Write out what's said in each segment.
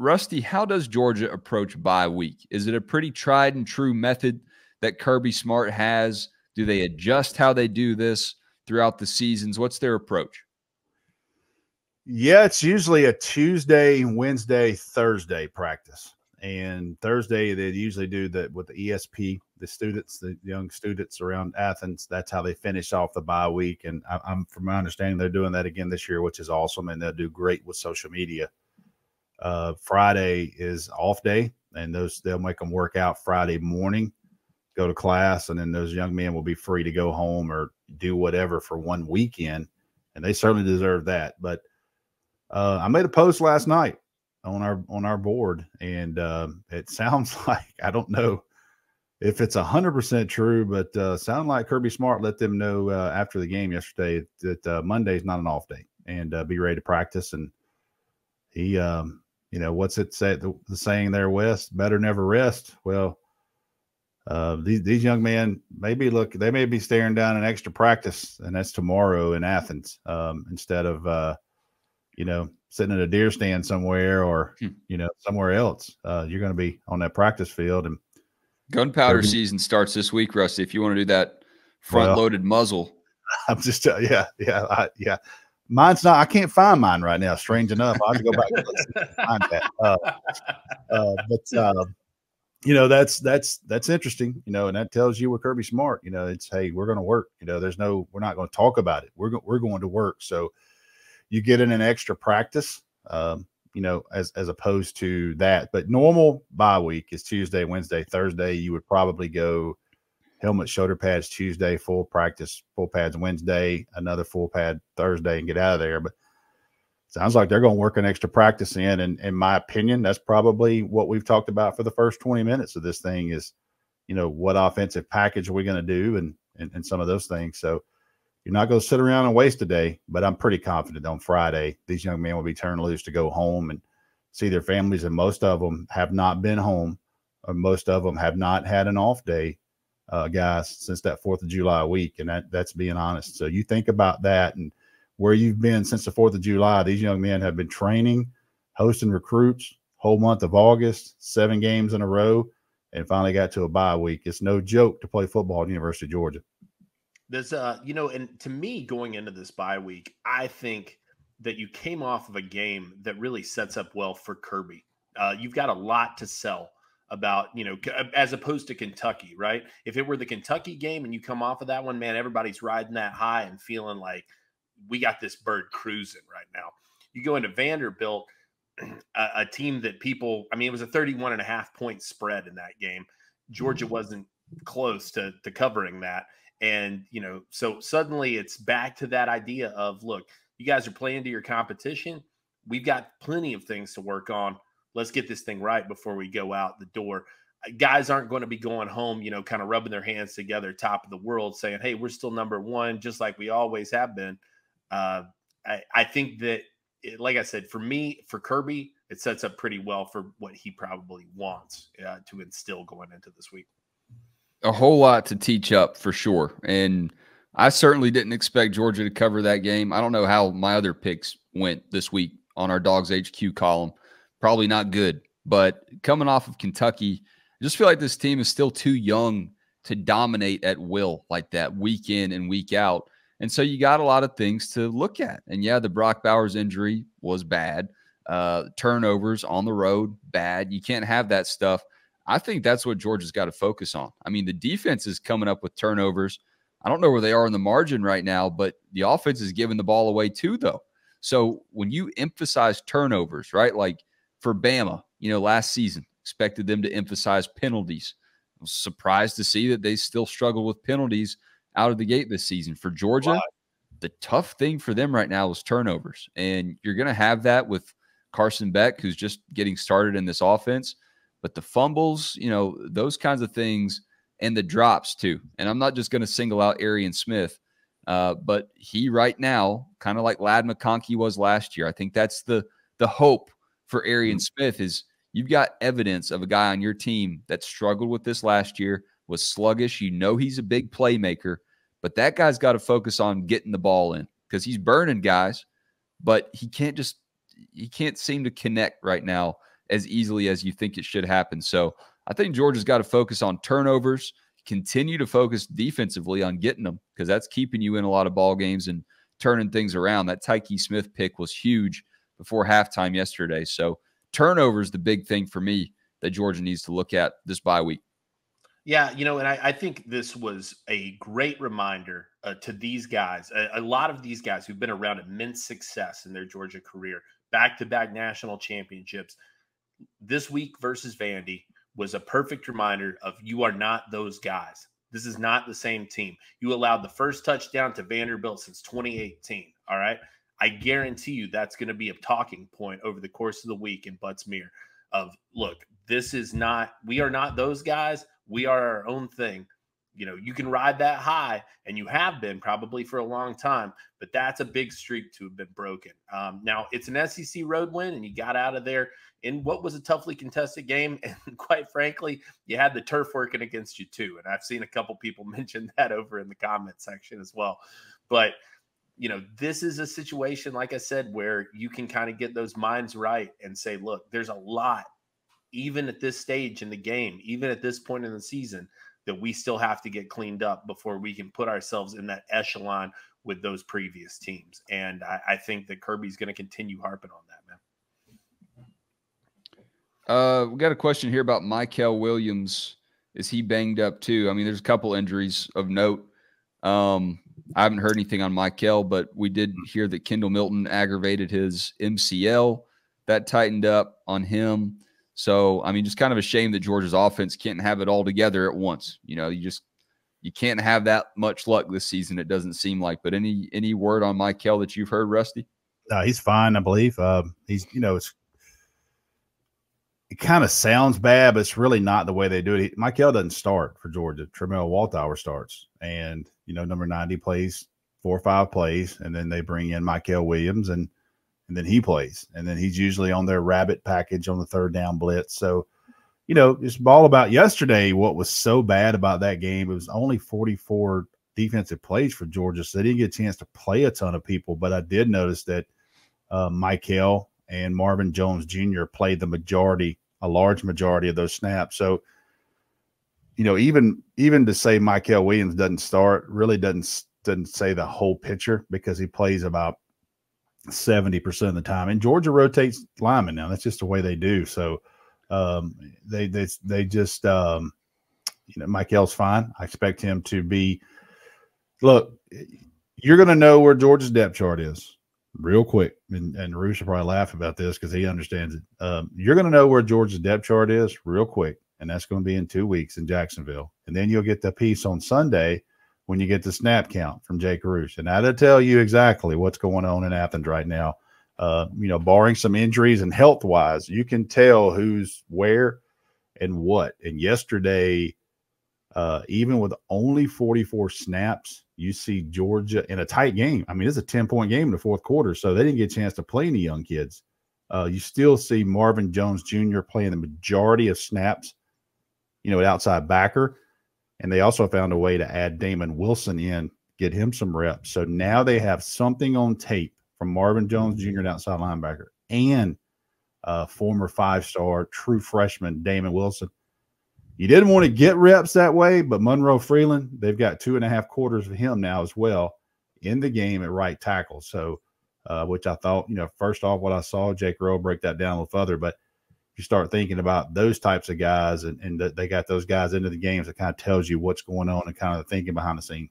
Rusty, how does Georgia approach bye week? Is it a pretty tried and true method that Kirby Smart has? Do they adjust how they do this throughout the seasons? What's their approach? Yeah, it's usually a Tuesday, Wednesday, Thursday practice. And Thursday, they usually do that with the ESP, the students, the young students around Athens. That's how they finish off the bye week. And I'm from my understanding, they're doing that again this year, which is awesome. And they'll do great with social media. Friday is off day, and they'll make them work out Friday morning, go to class, and then those young men will be free to go home or do whatever for one weekend. And they certainly deserve that. But I made a post last night on our board, and it sounds like, I don't know if it's 100% true, but sound like Kirby Smart let them know after the game yesterday that Monday is not an off day, and be ready to practice. And he, you know, what's it say, the saying there, Wes? Better never rest. Well, these young men they may be staring down an extra practice, and that's tomorrow in Athens, instead of you know, sitting in a deer stand somewhere or you know, somewhere else. You're going to be on that practice field. And gunpowder season starts this week, Rusty. If you want to do that front-loaded muzzle, I'm just yeah. Mine's not. I can't find mine right now. Strange enough, I have to go back and listen to find that. But you know, that's interesting. You know, and that tells you we're Kirby Smart. You know, it's, hey, we're going to work. You know, we're not going to talk about it. We're going to work. So you get in an extra practice, you know, as opposed to that. But normal bye week is Tuesday, Wednesday, Thursday. You would probably go helmet, shoulder pads Tuesday, full practice, full pads Wednesday, another full pad Thursday, and get out of there. But it sounds like they're going to work an extra practice in. And in my opinion, that's probably what we've talked about for the first 20 minutes of this thing is, you know, what offensive package are we going to do, and some of those things. So you're not going to sit around and waste a day, but I'm pretty confident on Friday these young men will be turned loose to go home and see their families. And most of them have not been home, or most of them have not had an off day, guys, since that 4th of July week. And that's being honest. So you think about that and where you've been since the 4th of July. These young men have been training, hosting recruits, whole month of August, 7 games in a row, and finally got to a bye week. It's no joke to play football at the University of Georgia. There's, you know, and to me, going into this bye week, I think that you came off of a game that really sets up well for Kirby. You've got a lot to sell about, you know, as opposed to Kentucky, right? If it were the Kentucky game and you come off of that one, man, everybody's riding that high and feeling like we got this bird cruising right now. You go into Vanderbilt, a team that people, I mean, it was a 31.5-point spread in that game. Georgia wasn't close to covering that. And, you know, so suddenly it's back to that idea of, look, you guys are playing to your competition. We've got plenty of things to work on. Let's get this thing right before we go out the door. Guys aren't going to be going home, you know, kind of rubbing their hands together, top of the world, saying, hey, we're still #1, just like we always have been. I think that, like I said, for me, for Kirby, it sets up pretty well for what he probably wants to instill going into this week. A whole lot to teach up for sure. And I certainly didn't expect Georgia to cover that game. I don't know how my other picks went this week on our DawgsHQ column. Probably not good. But coming off of Kentucky, I just feel like this team is still too young to dominate at will like that week in and week out. And so you got a lot of things to look at. And, yeah, the Brock Bowers injury was bad. Turnovers on the road, bad. You can't have that stuff. I think that's what Georgia's got to focus on. I mean, the defense is coming up with turnovers. I don't know where they are in the margin right now, but the offense is giving the ball away too, though. So when you emphasize turnovers, right, like for Bama, you know, last season, expected them to emphasize penalties. I was surprised to see that they still struggle with penalties out of the gate this season. For Georgia, wow, the tough thing for them right now is turnovers. And you're going to have that with Carson Beck, who's just getting started in this offense. But the fumbles, you know, those kinds of things, and the drops too. And I'm not just going to single out Arian Smith, but he right now, kind of like Ladd McConkey was last year. I think that's the hope for Arian Smith is you've got evidence of a guy on your team that struggled with this last year, was sluggish. You know, he's a big playmaker, but that guy's got to focus on getting the ball in because he's burning guys, but he can't seem to connect right now as easily as you think it should happen. So I think Georgia's got to focus on turnovers, continue to focus defensively on getting them, because that's keeping you in a lot of ball games and turning things around. That Tykee Smith pick was huge before halftime yesterday. So turnover is the big thing for me that Georgia needs to look at this bye week. Yeah, you know, and I think this was a great reminder to these guys, a lot of these guys who've been around immense success in their Georgia career, back-to-back national championships. This week versus Vandy was a perfect reminder of you are not those guys. This is not the same team. You allowed the first touchdown to Vanderbilt since 2018, all right? I guarantee you that's going to be a talking point over the course of the week in Butts Mere of, look, this is not – we are not those guys. We are our own thing. You know, you can ride that high, and you have been probably for a long time, but that's a big streak to have been broken. Now, it's an SEC road win, and you got out of there in what was a toughly contested game, and quite frankly, you had the turf working against you too, and I've seen a couple people mention that over in the comment section as well. But, you know, this is a situation, like I said, where you can kind of get those minds right and say, look, there's a lot, even at this stage in the game, even at this point in the season, that we still have to get cleaned up before we can put ourselves in that echelon with those previous teams. And I think that Kirby's going to continue harping on that, man. We got a question here about Michael Williams. Is he banged up too? I mean, there's a couple injuries of note. I haven't heard anything on Michael, but we did hear that Kendall Milton aggravated his MCL. That tightened up on him. So, I mean, just kind of a shame that Georgia's offense can't have it all together at once. You know, you can't have that much luck this season, it doesn't seem like. But any word on Michael that you've heard, Rusty? He's fine, I believe. He's, you know, it kind of sounds bad, but it's really not the way they do it. Michael doesn't start for Georgia. Tremell Walthour starts. And, you know, number 90 plays 4 or 5 plays, and then they bring in Michael Williams, and then he plays, and then he's usually on their rabbit package on the third down blitz. So, you know, it's all about yesterday. What was so bad about that game, it was only 44 defensive plays for Georgia, so they didn't get a chance to play a ton of people. But I did notice that Michael and Marvin Jones Jr. played the majority, a large majority of those snaps. So, you know, even to say Michael Williams doesn't start really doesn't say the whole picture, because he plays about 70% of the time, and Georgia rotates linemen now. That's just the way they do. So they just you know, Michael's fine. I expect him to be. Look, you're going to know where Georgia's depth chart is real quick, and Roosh will probably laugh about this because he understands it. You're going to know where Georgia's depth chart is real quick, and that's going to be in 2 weeks in Jacksonville, and then you'll get the piece on Sunday when you get the snap count from Jake Roosh. And that'll tell you exactly what's going on in Athens right now. You know, barring some injuries and health-wise, you can tell who's where and what. And yesterday, even with only 44 snaps, you see Georgia in a tight game. I mean, it's a 10-point game in the fourth quarter, so they didn't get a chance to play any young kids. You still see Marvin Jones Jr. playing the majority of snaps, you know, an outside backer. And they also found a way to add Damon Wilson in, get him some reps. So now they have something on tape from Marvin Jones Jr., an outside linebacker, and former 5-star true freshman Damon Wilson. You didn't want to get reps that way, but Monroe Freeland, they've got 2.5 quarters of him now as well in the game at right tackle. So, which I thought, you know, first off, what I saw, Jake Rowe break that down a little further, but you start thinking about those types of guys and they got those guys into the games, that kind of tells you what's going on and kind of the thinking behind the scene.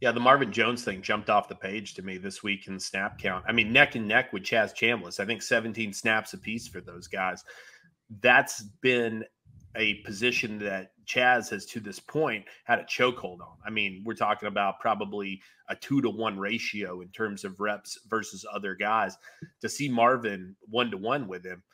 Yeah, the Marvin Jones thing jumped off the page to me this week in the snap count. I mean, neck and neck with Chaz Chambliss. I think 17 snaps apiece for those guys. That's been a position that Chaz has to this point had a chokehold on. I mean, we're talking about probably a 2-to-1 ratio in terms of reps versus other guys. To see Marvin 1-to-1 with him,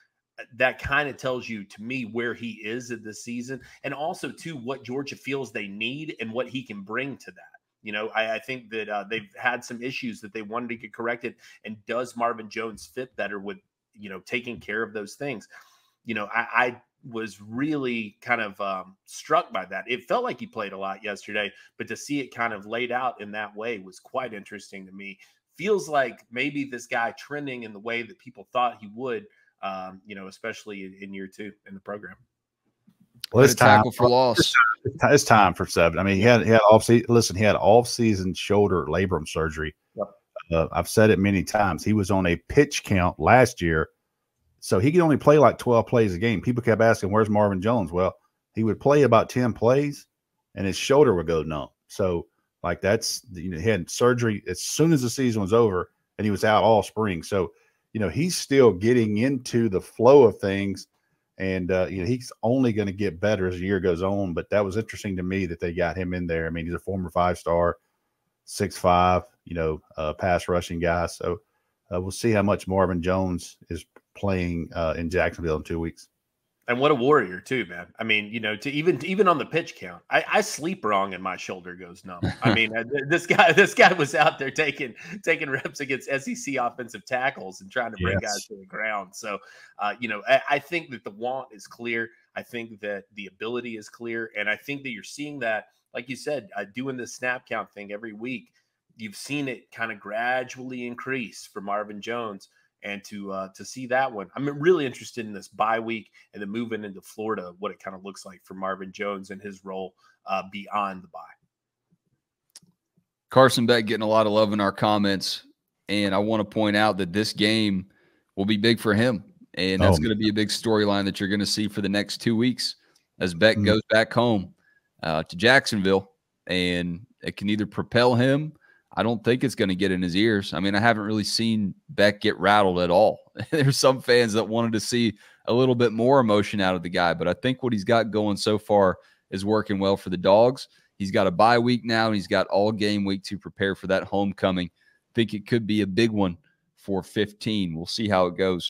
that kind of tells you, to me, where he is at this season, and also to what Georgia feels they need and what he can bring to that. You know, I think that they've had some issues that they wanted to get corrected. And does Marvin Jones fit better with, you know, taking care of those things? You know, I was really kind of struck by that. It felt like he played a lot yesterday, but to see it kind of laid out in that way was quite interesting to me. Feels like maybe this guy trending in the way that people thought he would especially in year two in the program. Well, it's time for loss. It's time for seven. I mean, he had off-season shoulder labrum surgery. Yep. I've said it many times. He was on a pitch count last year, so he could only play like 12 plays a game. People kept asking, "Where's Marvin Jones?" Well, he would play about 10 plays, and his shoulder would go numb. So, like he had surgery as soon as the season was over, and he was out all spring. So, he's still getting into the flow of things. And, he's only going to get better as the year goes on. But that was interesting to me that they got him in there. I mean, he's a former 5-star, 6'5", pass rushing guy. So we'll see how much Marvin Jones is playing in Jacksonville in 2 weeks. And what a warrior too, man. I mean, to even on the pitch count, I sleep wrong and my shoulder goes numb. I mean, this guy was out there taking reps against SEC offensive tackles and trying to bring guys to the ground. So, I think that the want is clear. I think that the ability is clear. And I think that you're seeing that, like you said, doing the snap count thing every week, you've seen it kind of gradually increase for Marvin Jones. And to see that one, I'm really interested in this bye week and then moving into Florida, what it kind of looks like for Marvin Jones and his role beyond the bye. Carson Beck getting a lot of love in our comments. And I want to point out that this game will be big for him. And that's going to be a big storyline that you're going to see for the next 2 weeks as Beck goes back home to Jacksonville. And it can either propel him. I don't think it's going to get in his ears. I mean, I haven't really seen Beck get rattled at all. There's some fans that wanted to see a little bit more emotion out of the guy, but I think what he's got going so far is working well for the Dogs. He's got a bye week now, and he's got all game week to prepare for that homecoming. I think it could be a big one for 15. We'll see how it goes.